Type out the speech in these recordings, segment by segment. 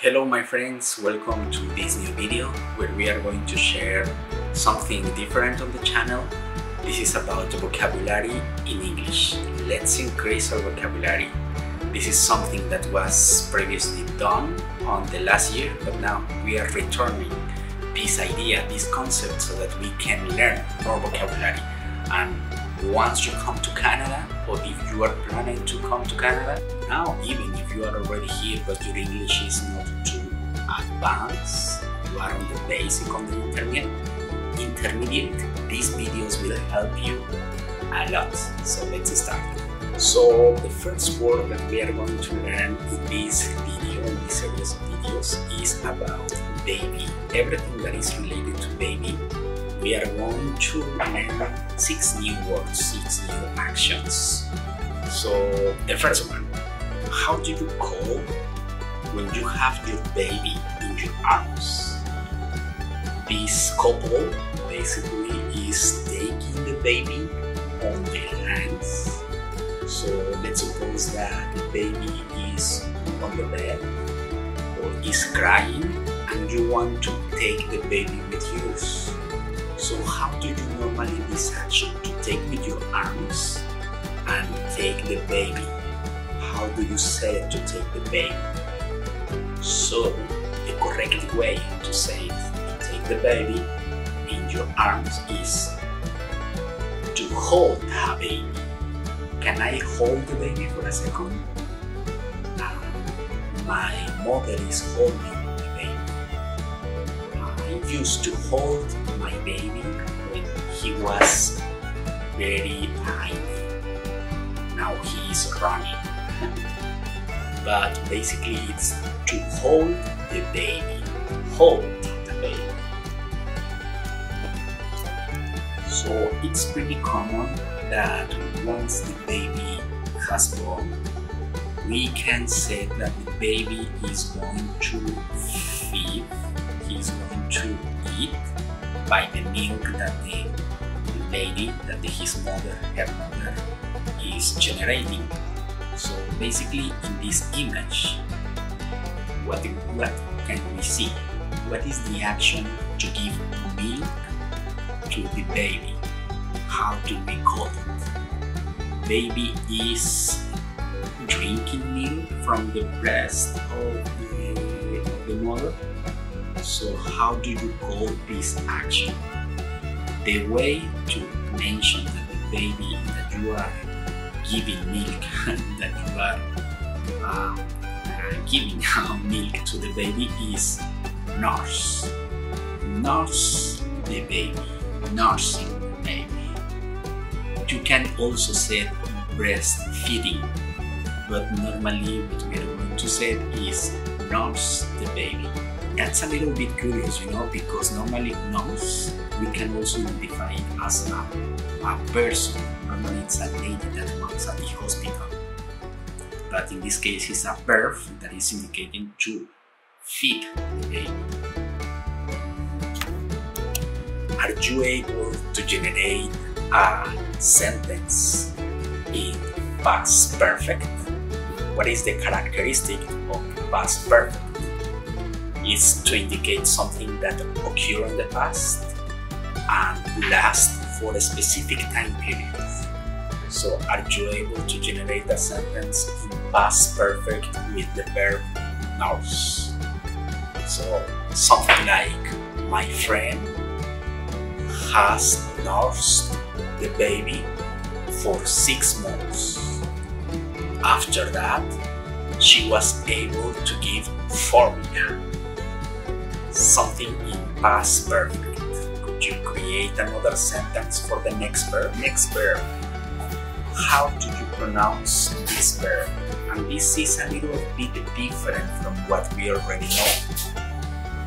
Hello my friends, welcome to this new video where we are going to share something different on the channel. This is about vocabulary in English. Let's increase our vocabulary. This is something that was previously done on the last year, but now we are returning this idea, this concept, so that we can learn more vocabulary. And once you come to Canada, or if you are planning to come to Canada, now even if you are already here but your English is not too advanced, you are on the basic, on the intermediate, these videos will help you a lot. So let's start. So the first word that we are going to learn in this video, in this series of videos, is about baby. Everything that is related to baby. We are going to learn 6 new words, 6 new actions. So the first one, how do you call when you have your baby in your arms? This couple basically is taking the baby on their hands. So let's suppose that the baby is on the bed or is crying and you want to take the baby with you. So how do you normally this action to take with your arms and take the baby? How do you say to take the baby? So the correct way to say it, to take the baby in your arms, is to hold a baby. Can I hold the baby for a second? My mother is holding the baby. I used to hold my baby when he was very tiny. Now he is running. But basically it's to hold the baby. Hold the baby. So it's pretty common that once the baby has born, we can say that the baby is going to feed, he is going to eat by the milk that the lady, her mother, is generating. So basically in this image, what can we see? What is the action to give milk to the baby? How do we call it? Baby is drinking milk from the breast of the mother. So how do you call this action? The way to mention that the baby that you are giving milk, that you are giving milk to the baby, is nurse. Nurse the baby, nursing the baby. You can also say breastfeeding, but normally what we are going to say is nurse the baby. That's a little bit curious, you know, because normally nurse, we can also define it as a person. Normally it's a lady that works at the hospital. But in this case it's a verb that is indicating to feed the baby. Are you able to generate a sentence in past perfect? What is the characteristic of past perfect? Is to indicate something that occurred in the past and last for a specific time period. So are you able to generate a sentence in past perfect with the verb nurse? So something like, my friend has nursed the baby for 6 months. After that, she was able to give formula. Something in past perfect. Could you create another sentence for the next verb? Next verb. How do you pronounce this verb? And this is a little bit different from what we already know.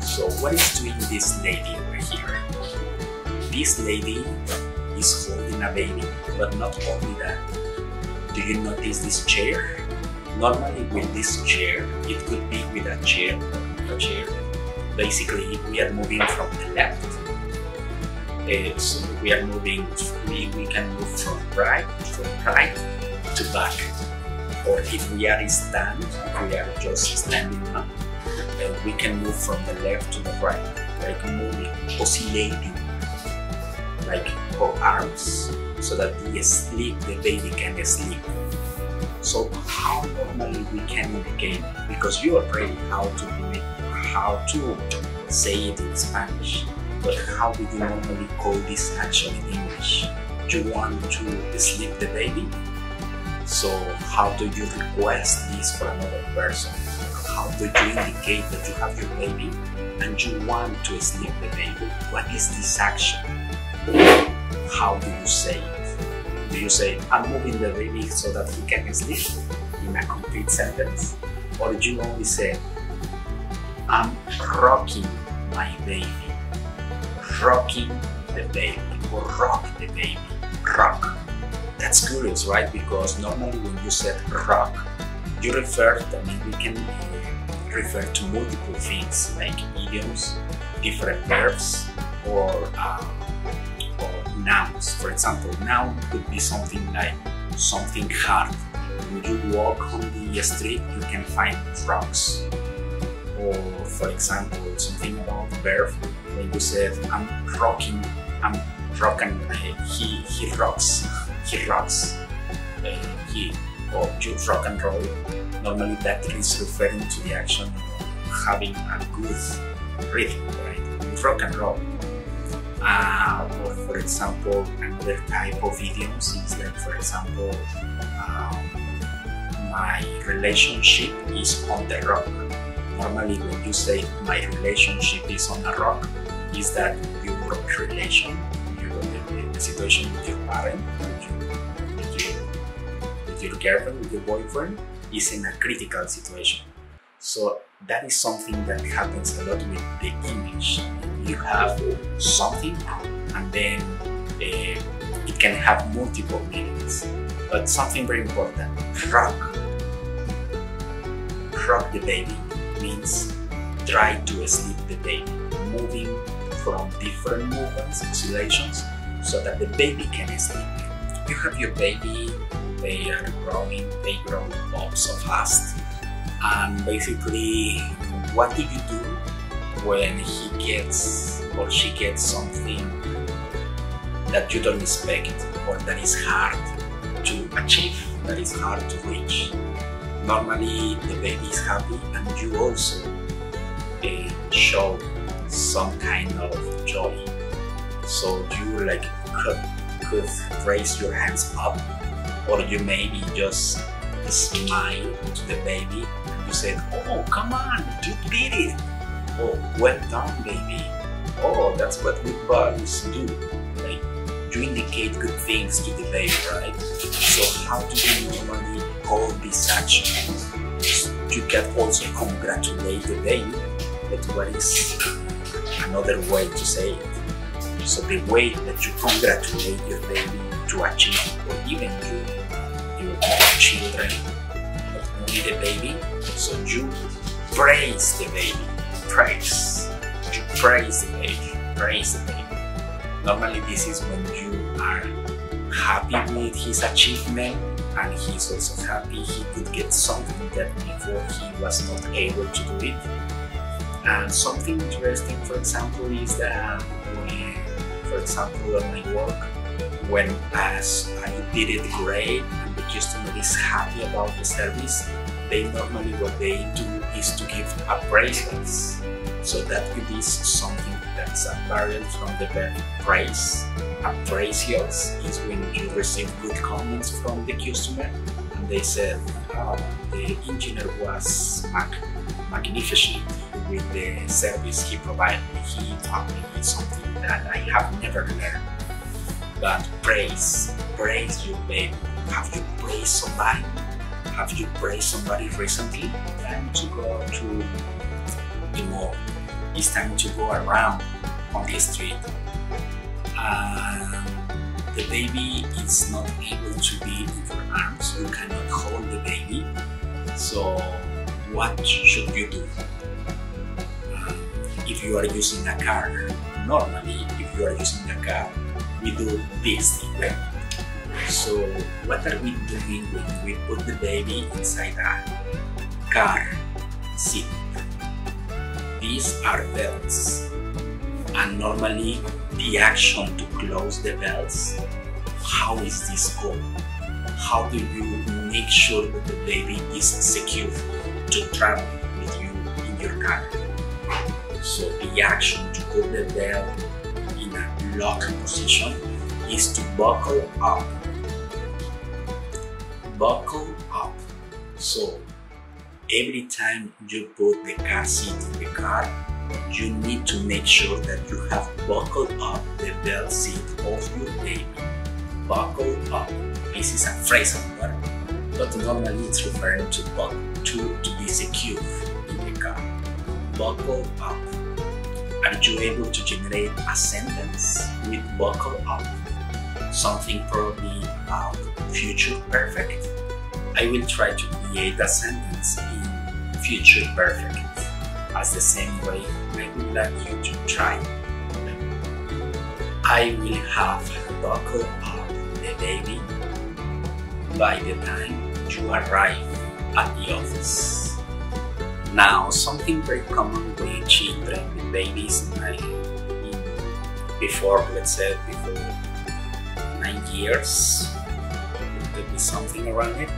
So what is doing this lady over here? This lady is holding a baby, but not only that. Do you notice this chair? Normally with this chair, it could be with a chair, Basically, we are moving from the left, so we are moving, we can move from right to back. Or if we are standing, we are just standing up, we can move from the left to the right, like moving, oscillating, like our arms, so that we sleep, the baby can sleep. So how normally we can in the game, because you are praying how to do it, how to say it in Spanish, but how do you normally call this action in English? You want to sleep the baby? So how do you request this for another person? How do you indicate that you have your baby and you want to sleep the baby? What is this action? How do you say it? Do you say, I'm moving the baby so that he can sleep in a complete sentence? Or do you only say, I'm rocking my baby, rocking the baby, or rock the baby, rock. That's curious, right? Because normally when you said rock, you refer, I mean, we can refer to multiple things like idioms, different verbs, or nouns. For example, noun could be something like something hard. When you walk on the street, you can find rocks. Or for example, something about verb. When you said, I'm rocking, he rocks, he rocks, he, or you rock and roll. Normally that is referring to the action of having a good rhythm, right? Rock and roll. Or for example, another type of idioms is like, for example, my relationship is on the rock. Normally when you say my relationship is on a rock, is that your relation, the situation with your parent, with your girlfriend, with your boyfriend, is in a critical situation. So that is something that happens a lot with the English. You have something and then it can have multiple meanings. But something very important, rock. Rock the baby means try to sleep the baby, moving from different movements, oscillations, so that the baby can sleep. You have your baby, they are growing, they grow up so fast, and basically what do you do when he gets or she gets something that you don't expect or that is hard to achieve, that is hard to reach? Normally the baby is happy and you also show some kind of joy. So you like could raise your hands up, or you maybe just smile to the baby and you said, oh, come on, you did it. Oh, well done, baby. Oh, that's what good boys do. Like, you indicate good things to the baby, right? So how do you normally call this action? You can also congratulate the baby, but what is another way to say it? So the way that you congratulate your baby to achieve, or even your children, but only the baby, so you praise the baby, praise. You praise the baby, praise the baby. Normally this is when you are happy with his achievement and he's also happy he could get something that before he was not able to do it. And something interesting, for example, is that for example, at my work, when I did it great and the customer is happy about the service, they normally what they do is to give appraisals. So that it is something that's a variant from the verb praise. Appraisals is when you receive good comments from the customer and they said the engineer was magnificent with the service he provided. He taught me something that I have never learned. But praise your baby. Have you praised somebody? Have you praised somebody recently? Time to go to the mall. It's time to go around on the street. The baby is not able to be in your arms. You cannot hold the baby. So what should you do? If you are using a car, normally if you are using a car, we do this thing, right? So what are we doing when we put the baby inside a car seat? these are bells, and normally the action to close the bells, how is this called? How do you make sure that the baby is secure to travel with you in your car? So the action to call the bell in a locked position is to buckle up. Buckle up. So every time you put the car seat in the car, you need to make sure that you have buckled up the belt seat of your baby. Buckle up. This is a phrasal verb, but normally it's referring to buckle, to be secure in the car. Buckle up. Are you able to generate a sentence with buckle up? Something probably about future perfect. I will try to create a sentence in future perfect as the same way I would like you to try. I will have buckled up the baby by the time you arrive at the office. Now, something very common with children, with babies, let's say before 9 years, there could be something around it,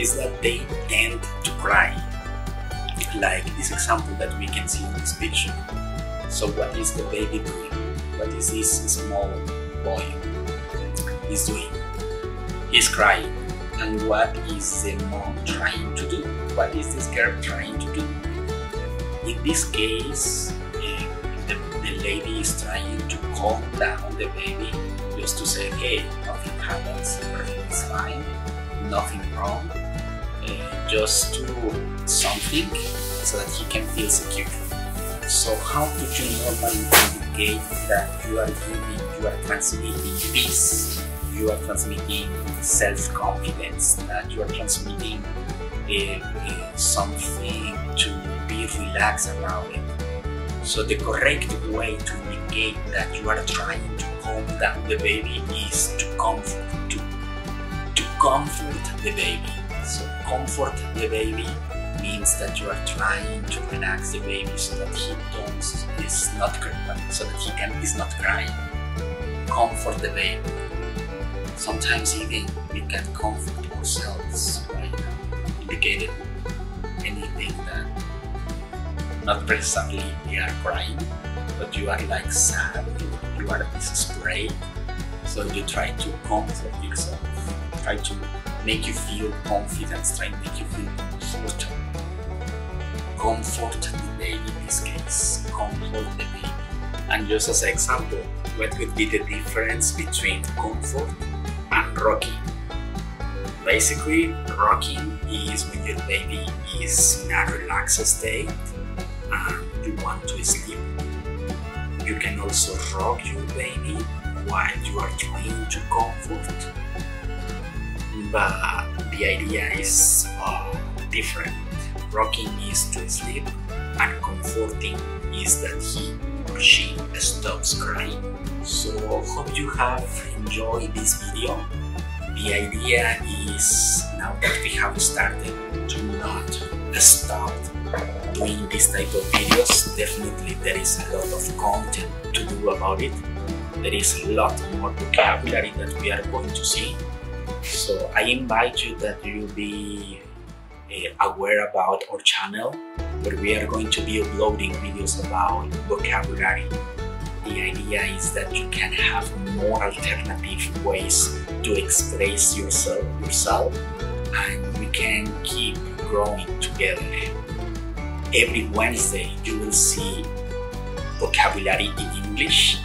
is that they tend to cry. Like this example that we can see in this picture. So what is the baby doing? What is this small boy is doing? He's crying. And what is the mom trying to do? What is this girl trying to do? In this case, the lady is trying to calm down the baby, just to say, hey, nothing happens, everything's fine, nothing wrong, just do something so that he can feel secure. So how do you normally communicate that you are giving, you are transmitting peace, you are transmitting self-confidence, that you are transmitting something to be relaxed about it? So the correct way to indicate that you are trying to calm down the baby is to comfort, to comfort the baby. So comfort the baby means that you are trying to relax the baby so that he is not crying. Comfort the baby. Sometimes even we can comfort ourselves by indicating anything that not precisely we are crying, but you are like sad, you are desperate, so you try to comfort yourself, try to make you feel confident, try to make you feel comfortable. Comfort the baby in this case, comfort the baby. And just as an example, what would be the difference between comfort and rocking? Basically, rocking is when your baby is in a relaxed state and you want to sleep. You can also rock your baby while you are trying to comfort, but the idea is different. Rocking is to sleep and comforting is that he or she stops crying. So hope you have enjoyed this video. The idea is, now that we have started, do not stop doing this type of videos. Definitely there is a lot of content to do about it. There is a lot more vocabulary that we are going to see. So I invite you that you be aware about our channel, where we are going to be uploading videos about vocabulary. The idea is that you can have more alternative ways to express yourself, and we can keep growing together. Every Wednesday you will see vocabulary in English,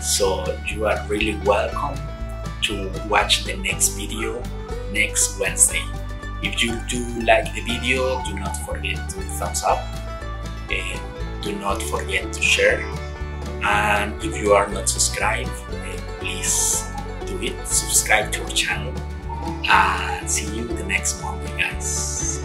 so you are really welcome to watch the next video next Wednesday. If you do like the video, do not forget to thumbs up, do not forget to share, and if you are not subscribed, please do it, subscribe to our channel, and see you the next Monday, guys.